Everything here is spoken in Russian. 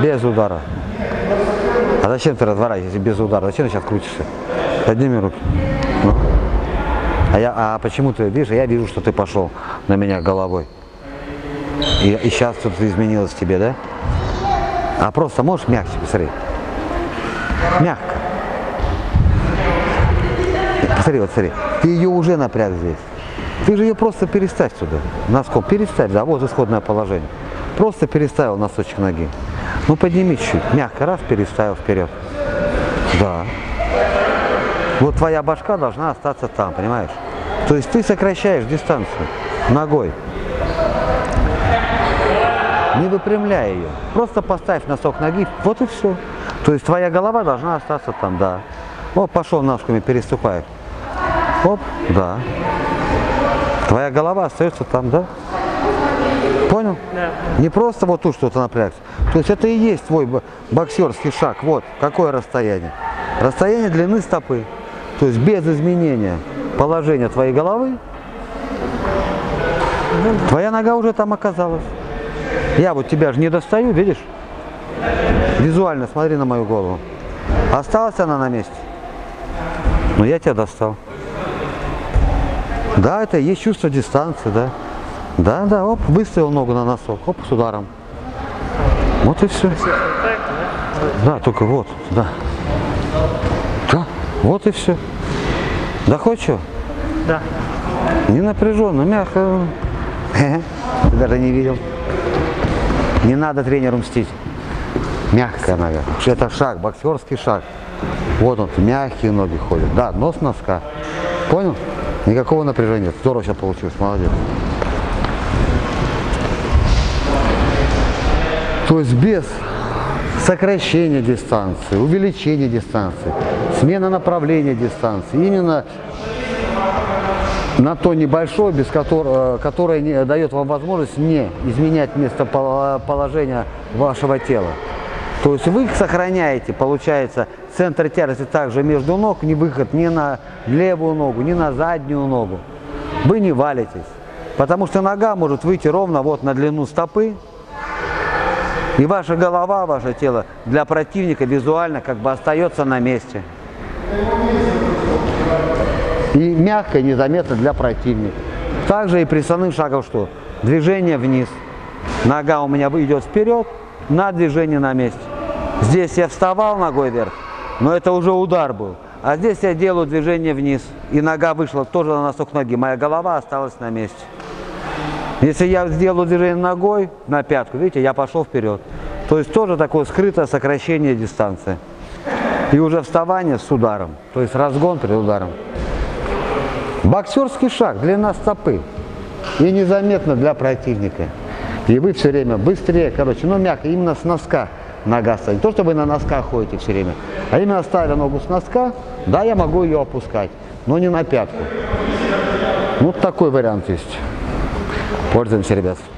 без удара. А зачем ты разворачиваешься без удара? Зачем ты сейчас крутишься? Подними руки. Ну. А почему ты видишь? Я вижу, что ты пошел на меня головой. И сейчас что-то изменилось в тебе, да? А просто можешь мягче посмотреть? Мягко. Посмотри, вот смотри. Ты ее уже напряг здесь. Ты же ее просто переставь сюда. Носком переставь, да, вот исходное положение. Просто переставил носочек ноги. Ну подними чуть, мягко раз, переставил вперед. Да. Вот твоя башка должна остаться там, понимаешь? То есть ты сокращаешь дистанцию ногой. Не выпрямляй ее. Просто поставь носок ноги, вот и все. То есть твоя голова должна остаться там, да. Вот пошел ножками, переступает. Оп, да. Твоя голова остается там, да? Понял? Да. Не просто вот тут что-то напрягся. То есть это и есть твой боксерский шаг. Вот, какое расстояние? Расстояние длины стопы. То есть без изменения положения твоей головы, твоя нога уже там оказалась. Я вот тебя же не достаю, видишь? Визуально смотри на мою голову. Осталась она на месте? Но я тебя достал. Да, это и есть чувство дистанции, да. Да, оп, выставил ногу на носок, оп, с ударом. Вот и все. Да, только вот, да. Да, вот и все. Доходчиво? Да. Не напряженно, мягко. Ты даже не видел. Не надо тренеру мстить. Мягкая нога. Это шаг, боксерский шаг. Вот он, мягкие ноги ходят. Да, нос носка. Понял? Никакого напряжения. Здорово сейчас получилось, молодец. То есть без сокращения дистанции, увеличения дистанции, смена направления дистанции, именно на то небольшое, без которого, которое не дает вам возможность не изменять местоположение вашего тела. То есть вы сохраняете, получается, центр тяжести также между ног, не выход ни на левую ногу, ни на заднюю ногу. Вы не валитесь, потому что нога может выйти ровно вот на длину стопы, и ваша голова, ваше тело для противника визуально как бы остается на месте. И мягко, и незаметно для противника. Также и при основным шагом что? Движение вниз. Нога у меня идет вперед, на движение на месте. Здесь я вставал ногой вверх, но это уже удар был. А здесь я делаю движение вниз, и нога вышла тоже на носок ноги. Моя голова осталась на месте. Если я сделаю движение ногой на пятку, видите, я пошел вперед. То есть тоже такое скрытое сокращение дистанции. И уже вставание с ударом, то есть разгон перед ударом. Боксерский шаг, длина стопы. И незаметно для противника. И вы все время быстрее, короче, но мягко, именно с носка нога ставит. Не то, что вы на носках ходите все время, а именно ставя ногу с носка, да, я могу ее опускать, но не на пятку. Вот такой вариант есть. Пользуемся, ребят.